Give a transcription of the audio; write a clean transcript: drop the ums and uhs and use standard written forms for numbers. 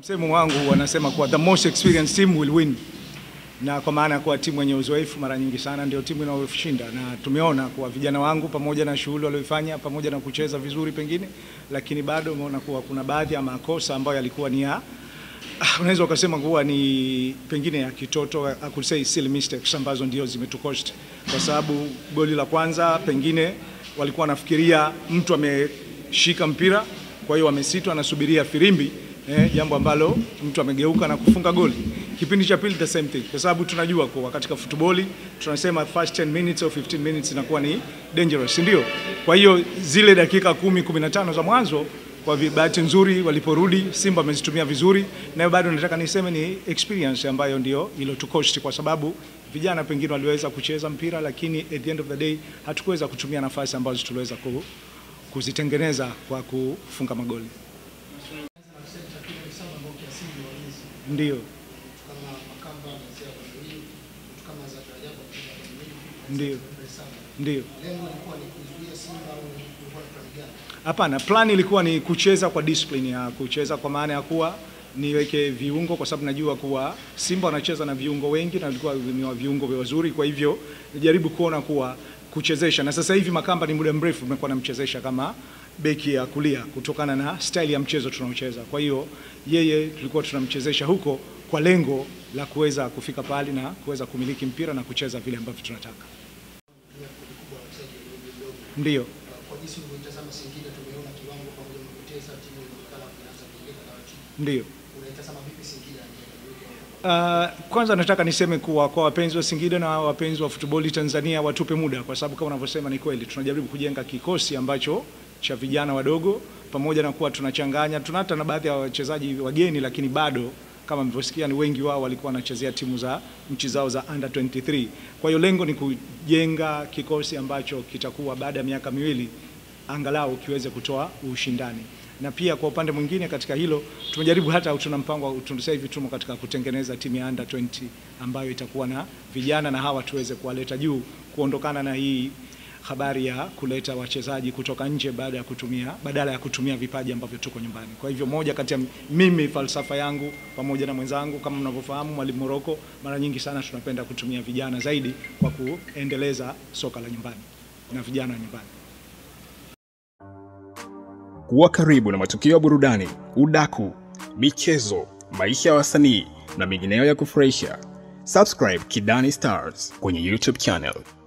msemo wangu wanasema kuwa the most experienced team will win. Na kwa maana kwa timu yenye uzoefu mara nyingi sana ndio timu inayoshinda, na tumeona kwa vijana wangu pamoja na shughuli walioifanya pamoja na kucheza vizuri pengine, lakini bado umeona kuwa kuna baadhi ya makosa ambayo yalikuwa ni ya unaweza ukasema kuwa ni pengine ya kitoto, I could say silly mistakes ambazo ndio zimetukost, kwa sababu goli la kwanza pengine walikuwa nafikiria mtu ameshika mpira kwa hiyo wamesitwa anasubiria firimbi, jambo ambalo mtu amegeuka na kufunga goli. Kipindi cha pili the same thing, kwa sababu tunajua kwa katika futboli tunasema first 10 minutes or 15 minutes inakuwa ni dangerous, ndio. Kwa hiyo zile dakika 10 15 za mwanzo kwa bahati nzuri waliporudi Simba wamezitumia vizuri, na bado nataka niseme ni experience ambayo ndio ilotukost, kwa sababu vijana pengine waliweza kucheza mpira lakini at the end of the day hatukuweza kutumia nafasi ambazo tuliweza kuzitengeneza kwa kufunga magoli. Ndio. Ndio. Hapana, plan ilikuwa ni kucheza kwa discipline ya kucheza, kwa maana ya kuwa niweke viungo, kwa sababu najua kuwa Simba wanacheza na viungo wengi na walikuwa ni viungo wazuri, kwa hivyo nijaribu kuona kuwa kuchezesha. Na sasa hivi Makamba ni muda mrefu nimekuwa namchezesha kama beki ya kulia kutokana na style ya mchezo tunaocheza. Kwa hiyo yeye tulikuwa tunamchezesha huko kwa lengo la kuweza kufika pale na kuweza kumiliki mpira na kucheza vile ambavyo tunataka. Ndio. Kwa jinsi unavyotazama Singida tumeona kiwango pamoja na kupoteza timu inaonekana inaanza kuelekea na watu. Ndio. Unaitazama vipi Singida? Kwanza nataka niseme kuwa kwa wapenzi wa Singida na wapenzi wa futboli Tanzania watupe muda, kwa sababu kama unavyosema ni kweli tunajaribu kujenga kikosi ambacho cha vijana wadogo pamoja na kuwa tunachanganya tunata na baadhi ya wachezaji wageni, lakini bado kama mlivyosikia ni wengi wao walikuwa wanachezea timu za nchi zao za under 23. Kwa hiyo lengo ni kujenga kikosi ambacho kitakuwa baada ya miaka miwili angalau kiweze kutoa ushindani. Na pia kwa upande mwingine katika hilo tumejaribu, hata tuna mpango sasa hivi tumo katika kutengeneza timu ya under 20 ambayo itakuwa na vijana na hawa tuweze kuwaleta juu, kuondokana na hii habari ya kuleta wachezaji kutoka nje badala ya kutumia vipaji ambavyo tuko nyumbani. Kwa hivyo moja kati ya mimi falsafa yangu pamoja na mwenzangu kama mnavyofahamu Mwalimu Moroko, mara nyingi sana tunapenda kutumia vijana zaidi kwa kuendeleza soka la nyumbani na vijana wa nyumbani. Kuwa karibu na matukio ya burudani, udaku, michezo, maisha ya wasanii na mengineyo ya kufurahisha. Subscribe Kidani Stars kwenye YouTube channel.